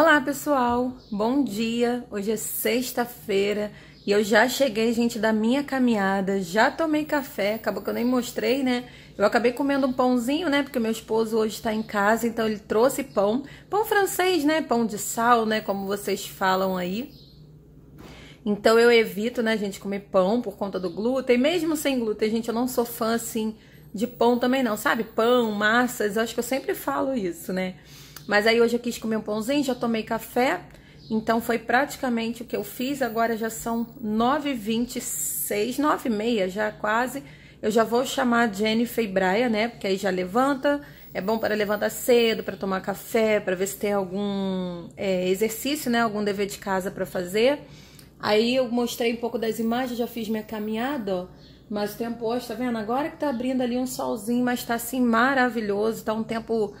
Olá pessoal, bom dia, hoje é sexta-feira e eu já cheguei, gente, da minha caminhada, já tomei café, acabou que eu nem mostrei, né? Eu acabei comendo um pãozinho, né, porque meu esposo hoje tá em casa, então ele trouxe pão, pão francês, né, pão de sal, né, como vocês falam aí. Então eu evito, né, gente, comer pão por conta do glúten, e mesmo sem glúten, gente, eu não sou fã, assim, de pão também não, sabe? Pão, massas, eu acho que eu sempre falo isso, né? Mas aí hoje eu quis comer um pãozinho, já tomei café, então foi praticamente o que eu fiz. Agora já são 9h26, 9h30 já quase. Eu já vou chamar Jennifer e Braia, né? Porque aí já levanta, é bom para levantar cedo, para tomar café, para ver se tem algum exercício, né? Algum dever de casa para fazer. Aí eu mostrei um pouco das imagens, já fiz minha caminhada, ó. Mas o tempo hoje, tá vendo? Agora que tá abrindo ali um solzinho, mas tá assim maravilhoso. Tá um tempo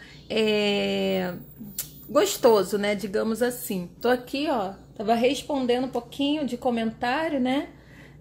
gostoso, né? Digamos assim. Tô aqui, ó. Tava respondendo um pouquinho de comentário, né?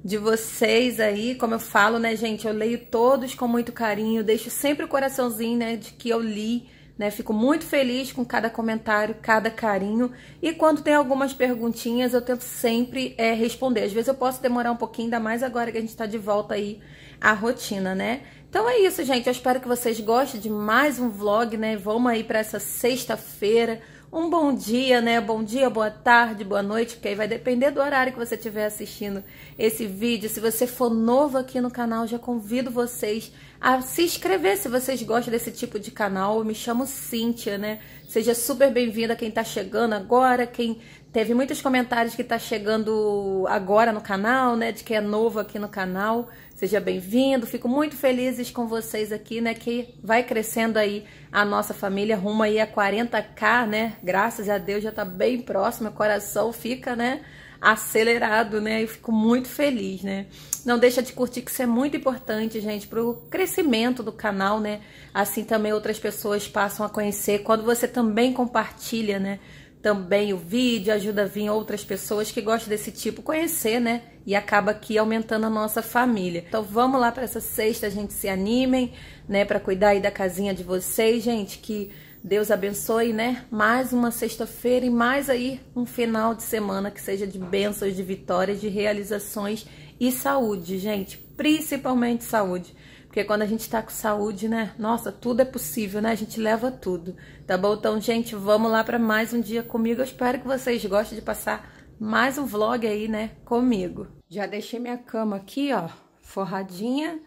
De vocês aí. Como eu falo, né, gente? Eu leio todos com muito carinho. Deixo sempre o coraçãozinho, né? De que eu li, né? Fico muito feliz com cada comentário, cada carinho. E quando tem algumas perguntinhas, eu tento sempre responder. Às vezes eu posso demorar um pouquinho, ainda mais agora que a gente tá de volta aí à rotina, né? Então é isso, gente. Eu espero que vocês gostem de mais um vlog, né? Vamos aí pra essa sexta-feira. Um bom dia, né? Bom dia, boa tarde, boa noite, porque aí vai depender do horário que você estiver assistindo esse vídeo. Se você for novo aqui no canal, já convido vocês a se inscrever se vocês gostam desse tipo de canal. Eu me chamo Cíntia, né? Seja super bem-vinda quem tá chegando agora, quem teve muitos comentários que tá chegando agora no canal, né? De quem é novo aqui no canal. Seja bem-vindo, fico muito felizes com vocês aqui, né, que vai crescendo aí a nossa família, rumo aí a 40k, né, graças a Deus já tá bem próximo, o coração fica, né, acelerado, né, eu fico muito feliz, né. Não deixa de curtir, que isso é muito importante, gente, pro crescimento do canal, né, assim também outras pessoas passam a conhecer, quando você também compartilha, né, também o vídeo ajuda a vir outras pessoas que gostam desse tipo conhecer, né? E acaba aqui aumentando a nossa família. Então vamos lá para essa sexta, gente, se animem, né? Para cuidar aí da casinha de vocês, gente. Que Deus abençoe, né? Mais uma sexta-feira e mais aí um final de semana que seja de bênçãos, de vitórias, de realizações e saúde, gente. Principalmente saúde. Porque quando a gente tá com saúde, né? Nossa, tudo é possível, né? A gente leva tudo, tá bom? Então, gente, vamos lá para mais um dia comigo. Eu espero que vocês gostem de passar mais um vlog aí, né? Comigo. Já deixei minha cama aqui, ó, forradinha.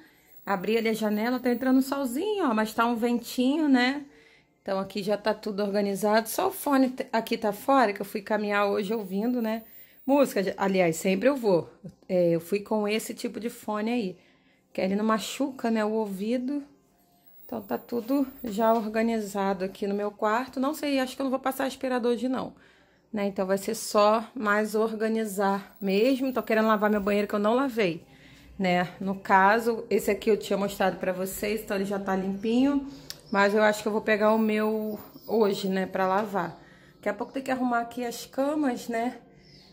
Abri ali a janela, tá entrando um solzinho, ó, mas tá um ventinho, né? Então, aqui já tá tudo organizado. Só o fone aqui tá fora, que eu fui caminhar hoje ouvindo, né? Música, aliás, sempre eu vou. Eu fui com esse tipo de fone aí. Que ele não machuca, né, o ouvido. Então tá tudo já organizado aqui no meu quarto. Não sei, acho que eu não vou passar aspirador hoje não, né? Então vai ser só mais organizar mesmo. Tô querendo lavar meu banheiro que eu não lavei, né? No caso, esse aqui eu tinha mostrado pra vocês, então ele já tá limpinho. Mas eu acho que eu vou pegar o meu hoje, né, pra lavar. Daqui a pouco tem que arrumar aqui as camas, né?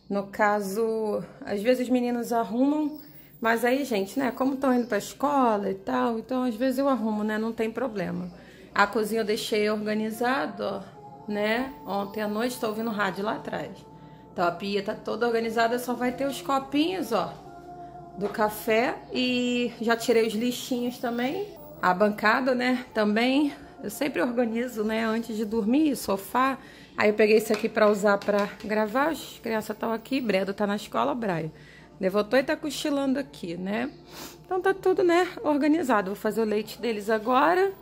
No caso, às vezes os meninos arrumam. Mas aí, gente, né, como estão indo pra escola e tal, então às vezes eu arrumo, né, não tem problema. A cozinha eu deixei organizado, ó, né, ontem à noite, tô ouvindo rádio lá atrás. Então a pia tá toda organizada, só vai ter os copinhos, ó, do café e já tirei os lixinhos também. A bancada, né, também, eu sempre organizo, né, antes de dormir, sofá. Aí eu peguei isso aqui pra usar pra gravar, as crianças estão aqui, Breda tá na escola, Braia levantou e tá cochilando aqui, né? Então tá tudo, né, organizado. Vou fazer o leite deles agora.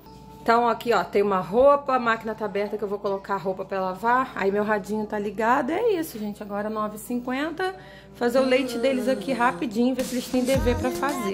Então aqui, ó, tem uma roupa, a máquina tá aberta que eu vou colocar a roupa pra lavar. Aí meu radinho tá ligado. É isso, gente. Agora 9h50. Fazer o leite deles aqui rapidinho, ver se eles têm dever pra fazer.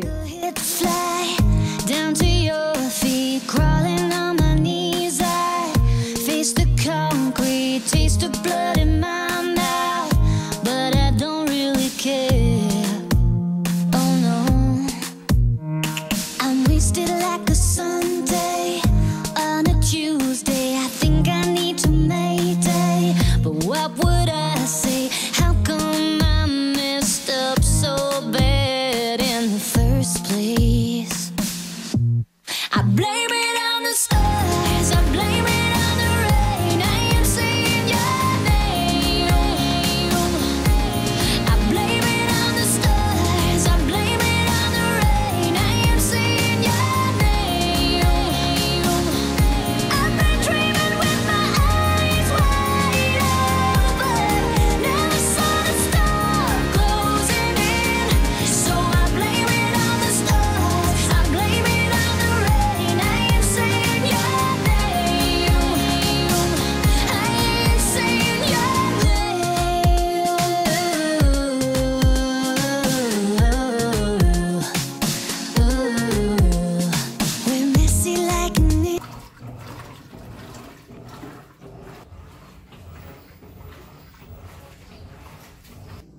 I blame it on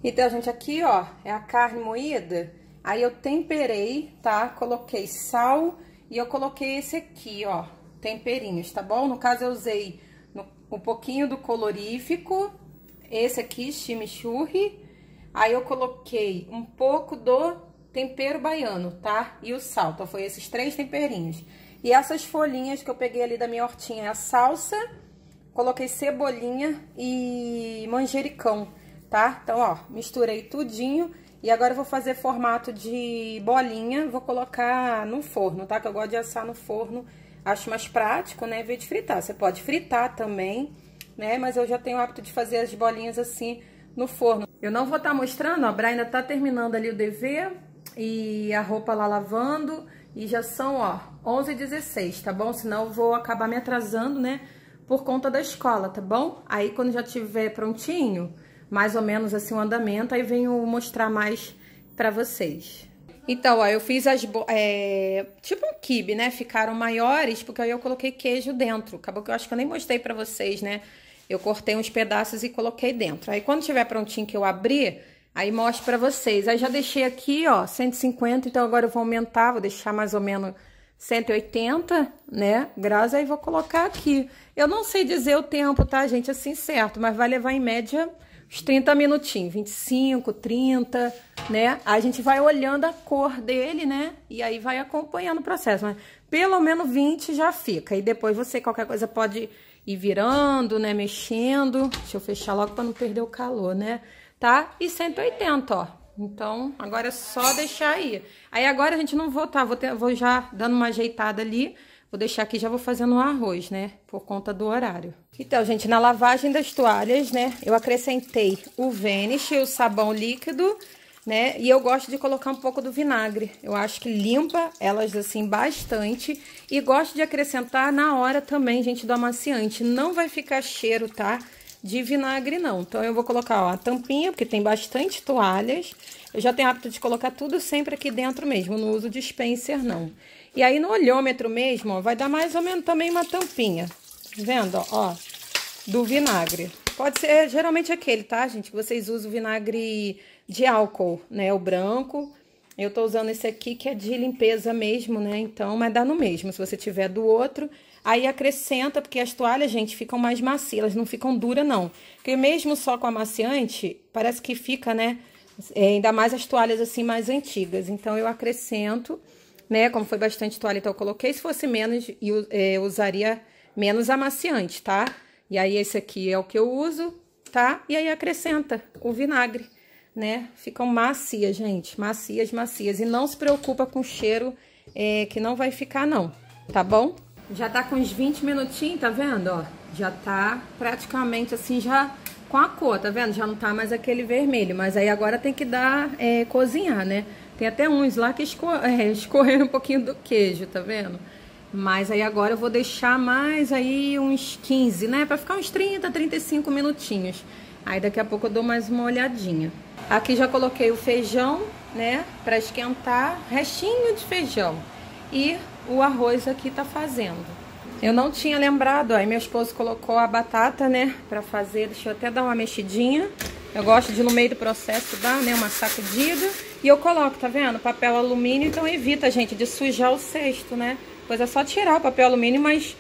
Então, gente, aqui, ó, é a carne moída. Aí eu temperei, tá? Coloquei sal e eu coloquei esse aqui, ó, temperinhos, tá bom? No caso, eu usei um pouquinho do colorífico, esse aqui, chimichurri. Aí eu coloquei um pouco do tempero baiano, tá? E o sal, então foi esses três temperinhos. E essas folhinhas que eu peguei ali da minha hortinha é a salsa, coloquei cebolinha e manjericão, tá? Então, ó, misturei tudinho. E agora eu vou fazer formato de bolinha, vou colocar no forno, tá? Que eu gosto de assar no forno, acho mais prático, né? Em vez de fritar, você pode fritar também, né? Mas eu já tenho o hábito de fazer as bolinhas assim no forno. Eu não vou estar mostrando, ó, a Bra ainda tá terminando ali o dever e a roupa lá lavando. E já são, ó, 11h16, tá bom? Senão eu vou acabar me atrasando, né? Por conta da escola, tá bom? Aí quando já tiver prontinho, mais ou menos assim o andamento, aí venho mostrar mais pra vocês. Então, ó, eu fiz as tipo um quibe, né? Ficaram maiores, porque aí eu coloquei queijo dentro. Acabou que eu acho que eu nem mostrei pra vocês, né? Eu cortei uns pedaços e coloquei dentro. Aí quando tiver prontinho que eu abrir, aí mostro pra vocês. Aí já deixei aqui, ó, 150, então agora eu vou aumentar, vou deixar mais ou menos 180, né, graus, aí vou colocar aqui. Eu não sei dizer o tempo, tá, gente, assim certo, mas vai levar em média uns 30 minutinhos, 25, 30, né? A gente vai olhando a cor dele, né? E aí vai acompanhando o processo, mas pelo menos 20 já fica. E depois você, qualquer coisa, pode ir virando, né? Mexendo. Deixa eu fechar logo para não perder o calor, né? Tá? E 180, ó. Então, agora é só deixar aí. Aí agora a gente não vou, tá? Vou já dando uma ajeitada ali. Vou deixar aqui, já vou fazendo um arroz, né? Por conta do horário. Então, gente, na lavagem das toalhas, né? Eu acrescentei o Vanish, o sabão líquido, né? E eu gosto de colocar um pouco do vinagre. Eu acho que limpa elas, assim, bastante. E gosto de acrescentar na hora também, gente, do amaciante. Não vai ficar cheiro, tá? De vinagre, não. Então, eu vou colocar, ó, a tampinha, porque tem bastante toalhas. Eu já tenho hábito de colocar tudo sempre aqui dentro mesmo. Não uso dispenser, não. E aí, no olhômetro mesmo, ó, vai dar mais ou menos também uma tampinha, tá vendo, ó, do vinagre. Pode ser, geralmente, aquele, tá, gente, que vocês usam vinagre de álcool, né, o branco. Eu tô usando esse aqui, que é de limpeza mesmo, né, então, mas dá no mesmo, se você tiver do outro. Aí, acrescenta, porque as toalhas, gente, ficam mais macias, elas não ficam duras, não. Porque mesmo só com amaciante, parece que fica, né, ainda mais as toalhas, assim, mais antigas. Então, eu acrescento, né? Como foi bastante toalha, então eu coloquei. Se fosse menos, eu usaria menos amaciante, tá? E aí, esse aqui é o que eu uso, tá? E aí, acrescenta o vinagre, né? Ficam macias, gente. Macias, macias. E não se preocupa com o cheiro que não vai ficar, não. Tá bom? Já tá com uns 20 minutinhos, tá vendo? Ó, já tá praticamente assim, já com a cor, tá vendo? Já não tá mais aquele vermelho. Mas aí, agora tem que dar, cozinhar, né? Tem até uns lá que escorreram um pouquinho do queijo, tá vendo? Mas aí agora eu vou deixar mais aí uns 15, né? Pra ficar uns 30, 35 minutinhos. Aí daqui a pouco eu dou mais uma olhadinha. Aqui já coloquei o feijão, né? Pra esquentar, restinho de feijão. E o arroz aqui tá fazendo. Eu não tinha lembrado, aí meu esposo colocou a batata, né? Pra fazer, deixa eu até dar uma mexidinha. Eu gosto de, no meio do processo, dar, né, uma sacudida. E eu coloco, tá vendo? Papel alumínio, então evita, gente, de sujar o cesto, né? Pois é só tirar o papel alumínio, mas...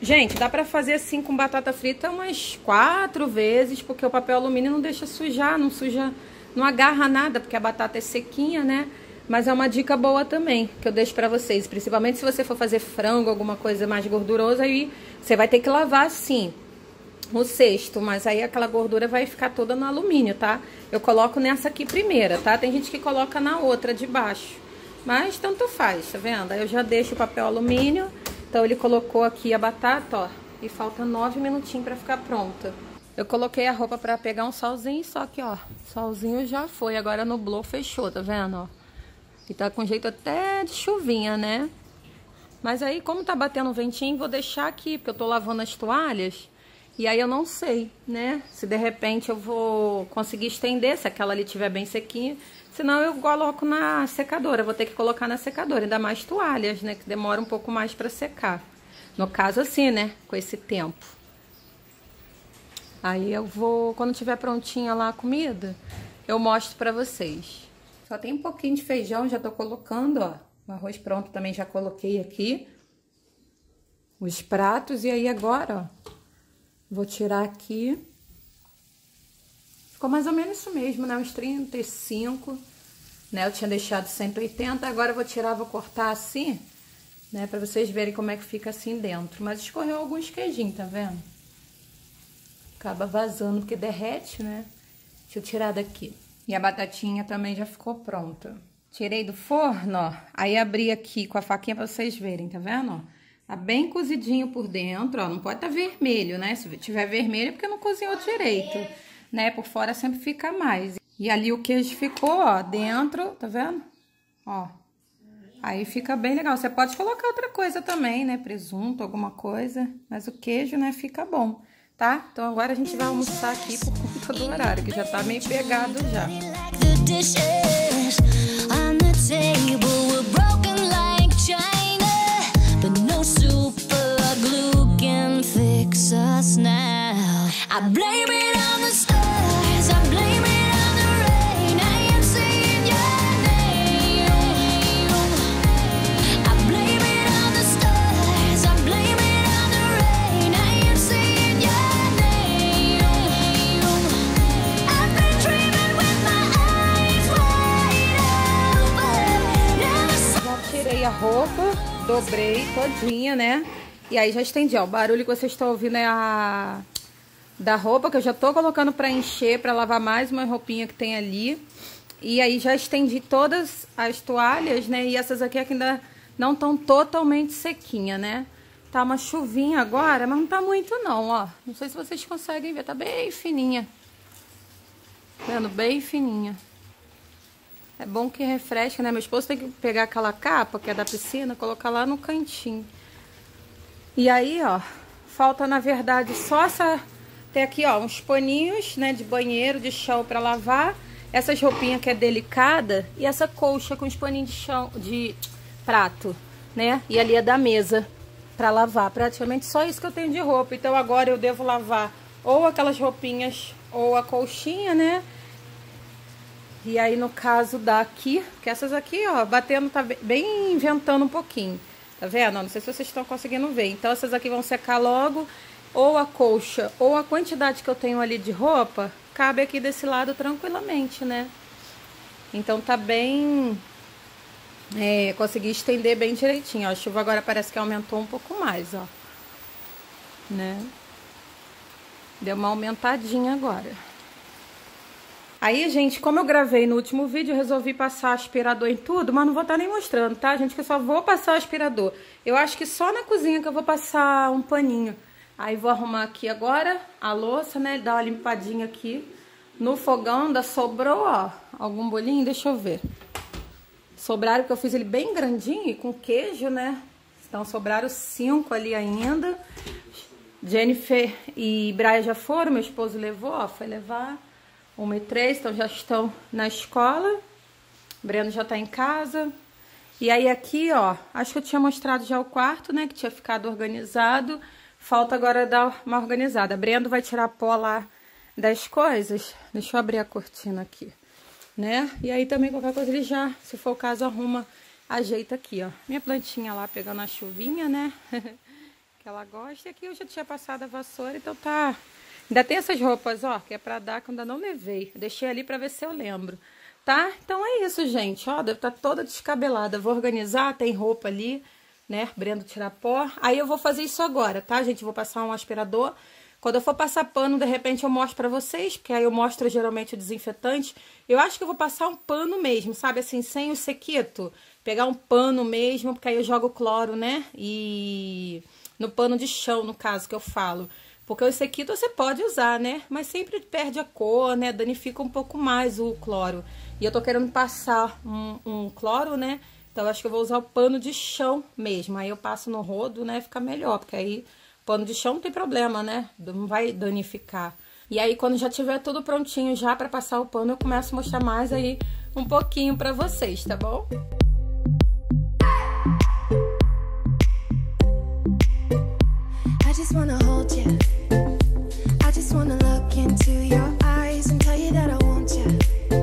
Gente, dá pra fazer assim com batata frita umas 4 vezes, porque o papel alumínio não deixa sujar, não suja... Não agarra nada, porque a batata é sequinha, né? Mas é uma dica boa também, que eu deixo pra vocês. Principalmente se você for fazer frango, alguma coisa mais gordurosa, aí você vai ter que lavar assim o cesto, mas aí aquela gordura vai ficar toda no alumínio, tá? Eu coloco nessa aqui primeira, tá? Tem gente que coloca na outra de baixo, mas tanto faz, tá vendo? Aí eu já deixo o papel alumínio, então ele colocou aqui a batata, ó, e falta 9 minutinhos pra ficar pronta. Eu coloquei a roupa pra pegar um solzinho, só que, ó, solzinho já foi, agora nublou, fechou, tá vendo, ó? E tá com jeito até de chuvinha, né? Mas aí, como tá batendo um ventinho, vou deixar aqui, porque eu tô lavando as toalhas. E aí eu não sei, né, se de repente eu vou conseguir estender, se aquela ali tiver bem sequinha. Senão eu coloco na secadora, vou ter que colocar na secadora, ainda mais toalhas, né, que demora um pouco mais pra secar. No caso assim, né, com esse tempo. Aí eu vou, quando tiver prontinha lá a comida, eu mostro pra vocês. Só tem um pouquinho de feijão, já tô colocando, ó. O arroz pronto também já coloquei aqui. Os pratos, e aí agora, ó, vou tirar aqui. Ficou mais ou menos isso mesmo, né? Uns 35, né? Eu tinha deixado 180, agora eu vou tirar, vou cortar assim, né? Pra vocês verem como é que fica assim dentro. Mas escorreu alguns queijinhos, tá vendo? Acaba vazando, porque derrete, né? Deixa eu tirar daqui. E a batatinha também já ficou pronta. Tirei do forno, ó. Aí abri aqui com a faquinha pra vocês verem, tá vendo, ó? Tá bem cozidinho por dentro, ó. Não pode tá vermelho, né? Se tiver vermelho é porque não cozinhou direito, né? Por fora sempre fica mais. E ali o queijo ficou, ó, dentro, tá vendo? Ó. Aí fica bem legal. Você pode colocar outra coisa também, né? Presunto, alguma coisa. Mas o queijo, né, fica bom, tá? Então agora a gente vai almoçar aqui por conta do horário, que já tá meio pegado já. A roupa, dobrei todinha, né? E aí já estendi, ó. O barulho que vocês estão ouvindo é a da roupa, que eu já tô colocando pra encher, pra lavar mais uma roupinha que tem ali. E aí já estendi todas as toalhas, né? E essas aqui que ainda não estão totalmente sequinha, né? Tá uma chuvinha agora, mas não tá muito não, ó. Não sei se vocês conseguem ver, tá bem fininha. Tá vendo? Bem fininha. É bom que refresca, né? Meu esposo tem que pegar aquela capa, que é da piscina, colocar lá no cantinho. E aí, ó, falta, na verdade, só essa... Tem aqui, ó, uns paninhos, né, de banheiro, de chão pra lavar. Essas roupinhas que é delicada. E essa colcha com os paninhos de chão, de prato, né? E ali é da mesa pra lavar. Praticamente só isso que eu tenho de roupa. Então agora eu devo lavar ou aquelas roupinhas ou a colchinha, né? E aí, no caso daqui, que essas aqui, ó, batendo, tá bem inventando um pouquinho. Tá vendo? Não sei se vocês estão conseguindo ver. Então, essas aqui vão secar logo. Ou a colcha, ou a quantidade que eu tenho ali de roupa, cabe aqui desse lado tranquilamente, né? Então, tá bem... É, consegui estender bem direitinho, ó. A chuva agora parece que aumentou um pouco mais, ó. Né? Deu uma aumentadinha agora. Aí, gente, como eu gravei no último vídeo, eu resolvi passar aspirador em tudo, mas não vou estar nem mostrando, tá, gente? Que eu só vou passar aspirador. Eu acho que só na cozinha que eu vou passar um paninho. Aí vou arrumar aqui agora a louça, né? Dar uma limpadinha aqui no fogão. Ainda sobrou, ó, algum bolinho, deixa eu ver. Sobraram, que eu fiz ele bem grandinho e com queijo, né? Então sobraram 5 ali ainda. Jennifer e Braia já foram, meu esposo levou, ó, foi levar... 1h03, então já estão na escola. Breno já tá em casa. E aí aqui, ó, acho que eu tinha mostrado já o quarto, né? Que tinha ficado organizado. Falta agora dar uma organizada. Breno vai tirar pó lá das coisas. Deixa eu abrir a cortina aqui, né? E aí também qualquer coisa ele já, se for o caso, arruma, ajeita aqui, ó. Minha plantinha lá pegando a chuvinha, né? Que ela gosta. E aqui eu já tinha passado a vassoura, então tá... Ainda tem essas roupas, ó, que é pra dar, que eu ainda não levei. Eu deixei ali pra ver se eu lembro, tá? Então é isso, gente, ó, deve estar toda descabelada. Vou organizar, tem roupa ali, né? Brendo tirar pó. Aí eu vou fazer isso agora, tá, gente? Vou passar um aspirador. Quando eu for passar pano, de repente eu mostro pra vocês, porque aí eu mostro geralmente o desinfetante. Eu acho que eu vou passar um pano mesmo, sabe? Assim, sem o sequito. Pegar um pano mesmo, porque aí eu jogo cloro, né? E no pano de chão, no caso, que eu falo. Porque o sequito você pode usar, né? Mas sempre perde a cor, né? Danifica um pouco mais o cloro. E eu tô querendo passar um cloro, né? Então eu acho que eu vou usar o pano de chão mesmo. Aí eu passo no rodo, né? Fica melhor, porque aí pano de chão não tem problema, né? Não vai danificar. E aí quando já tiver tudo prontinho já pra passar o pano, eu começo a mostrar mais aí um pouquinho pra vocês, tá bom? I just wanna hold you. I just wanna look into your eyes and tell you that I want you.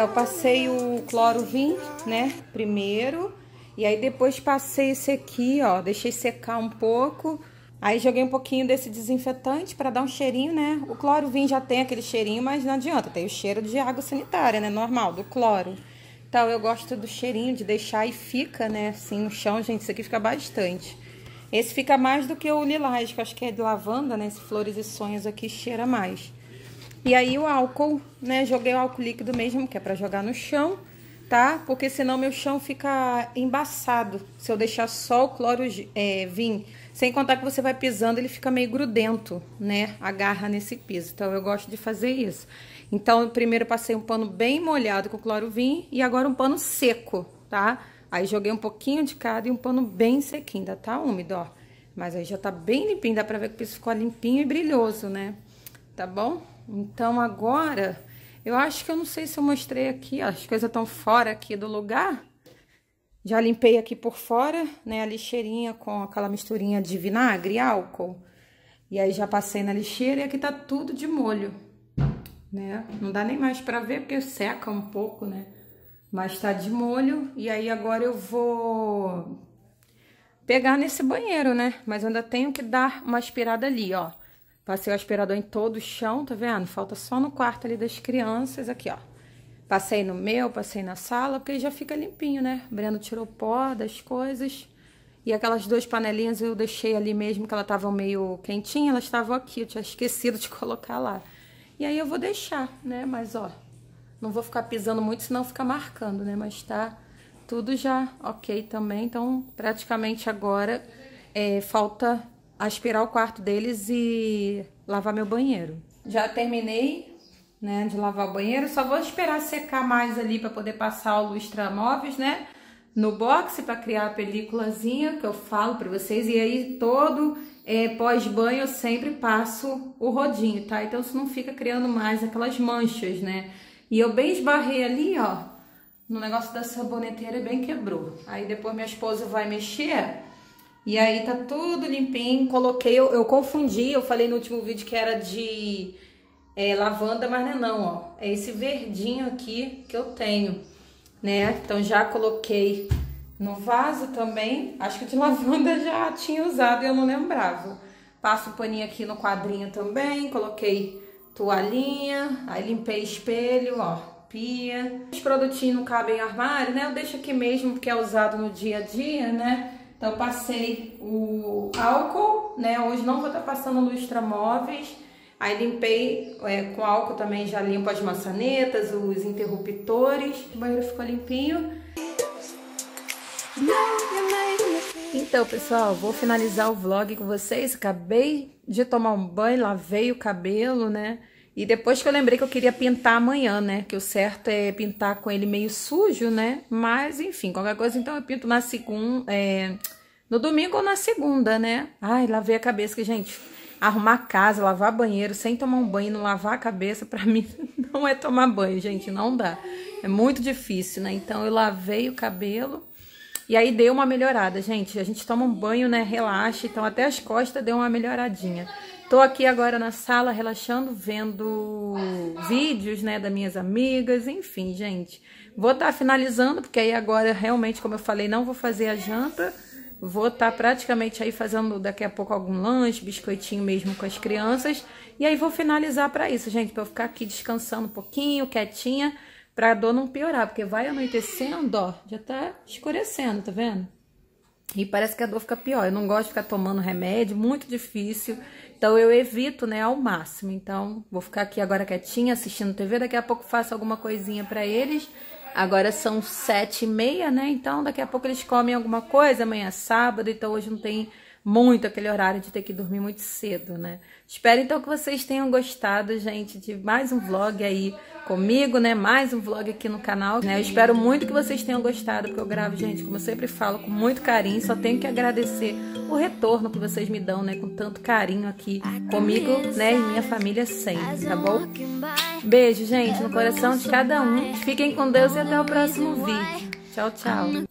Então, eu passei o cloro 20, né, primeiro. E aí depois passei esse aqui, ó, deixei secar um pouco. Aí joguei um pouquinho desse desinfetante pra dar um cheirinho, né? O cloro 20 já tem aquele cheirinho, mas não adianta. Tem o cheiro de água sanitária, né, normal, do cloro. Então, eu gosto do cheirinho de deixar e fica, né, assim, no chão, gente, isso aqui fica bastante. Esse fica mais do que o lilás, que eu acho que é de lavanda, né, esse Flores e Sonhos aqui cheira mais. E aí o álcool, né, joguei o álcool líquido mesmo, que é pra jogar no chão, tá? Porque senão meu chão fica embaçado, se eu deixar só o cloro vir. Sem contar que você vai pisando, ele fica meio grudento, né, agarra nesse piso. Então, eu gosto de fazer isso. Então, eu primeiro passei um pano bem molhado com cloro vinho e agora um pano seco, tá? Aí, joguei um pouquinho de cada e um pano bem sequinho. Ainda tá úmido, ó. Mas aí já tá bem limpinho. Dá pra ver que o piso ficou limpinho e brilhoso, né? Tá bom? Então, agora, eu acho que eu não sei se eu mostrei aqui, ó. As coisas estão fora aqui do lugar. Já limpei aqui por fora, né? A lixeirinha com aquela misturinha de vinagre e álcool. E aí, já passei na lixeira e aqui tá tudo de molho, né? Não dá nem mais pra ver, porque seca um pouco, né? Mas tá de molho, e aí agora eu vou pegar nesse banheiro, né? Mas eu ainda tenho que dar uma aspirada ali, ó. Passei o aspirador em todo o chão, tá vendo? Falta só no quarto ali das crianças, aqui, ó. Passei no meu, passei na sala, porque já fica limpinho, né? O Breno tirou pó das coisas. E aquelas duas panelinhas eu deixei ali mesmo, que elas estavam meio quentinhas, elas estavam aqui, eu tinha esquecido de colocar lá. E aí eu vou deixar, né? Mas, ó, não vou ficar pisando muito, senão fica marcando, né? Mas tá tudo já ok também. Então, praticamente agora, falta aspirar o quarto deles e lavar meu banheiro. Já terminei, né, de lavar o banheiro. Só vou esperar secar mais ali pra poder passar o lustramóveis, né? No box, pra criar a peliculazinha que eu falo pra vocês. E aí, todo pós-banho, eu sempre passo o rodinho, tá? Então, isso não fica criando mais aquelas manchas, né? E eu bem esbarrei ali, ó, no negócio da saboneteira e bem quebrou. Aí depois minha esposa vai mexer e aí tá tudo limpinho. Coloquei, eu confundi, eu falei no último vídeo que era de lavanda, mas não é não, ó. É esse verdinho aqui que eu tenho, né? Então já coloquei no vaso também. Acho que de lavanda já tinha usado e eu não lembrava. Passo o paninho aqui no quadrinho também, coloquei toalhinha, aí limpei espelho, ó, pia. Os produtinhos não cabem em armário, né? Eu deixo aqui mesmo, porque é usado no dia a dia, né? Então, eu passei o álcool, né? Hoje não vou estar passando lustramóveis. Aí, limpei com álcool também, já limpo as maçanetas, os interruptores. O banheiro ficou limpinho. Então, pessoal, vou finalizar o vlog com vocês. Acabei de tomar um banho, lavei o cabelo, né? E depois que eu lembrei que eu queria pintar amanhã, né? Que o certo é pintar com ele meio sujo, né? Mas, enfim, qualquer coisa, então eu pinto na segunda, no domingo ou na segunda, né? Ai, lavei a cabeça, que, gente, arrumar a casa, lavar banheiro, sem tomar um banho, não lavar a cabeça, pra mim não é tomar banho, gente, não dá. É muito difícil, né? Então eu lavei o cabelo. E aí deu uma melhorada, gente. A gente toma um banho, né? Relaxa. Então até as costas deu uma melhoradinha. Tô aqui agora na sala relaxando, vendo vídeos, né? Das minhas amigas. Enfim, gente. Vou tá finalizando, porque aí agora realmente, como eu falei, não vou fazer a janta. Vou tá praticamente aí fazendo daqui a pouco algum lanche, biscoitinho mesmo com as crianças. E aí vou finalizar pra isso, gente. Pra eu ficar aqui descansando um pouquinho, quietinha. Pra dor não piorar, porque vai anoitecendo, ó, já tá escurecendo, tá vendo? E parece que a dor fica pior. Eu não gosto de ficar tomando remédio, muito difícil. Então eu evito, né, ao máximo. Então vou ficar aqui agora quietinha, assistindo TV. Daqui a pouco faço alguma coisinha pra eles. Agora são 7h30, né? Então daqui a pouco eles comem alguma coisa. Amanhã é sábado, então hoje não tem muito aquele horário de ter que dormir muito cedo, né? Espero então que vocês tenham gostado, gente, de mais um vlog aí comigo, né? Mais um vlog aqui no canal, né? Eu espero muito que vocês tenham gostado, porque eu gravo, gente, como eu sempre falo, com muito carinho. Só tenho que agradecer o retorno que vocês me dão, né? Com tanto carinho aqui comigo, né? E minha família sempre, tá bom? Beijo, gente, no coração de cada um. Fiquem com Deus e até o próximo vídeo. Tchau, tchau.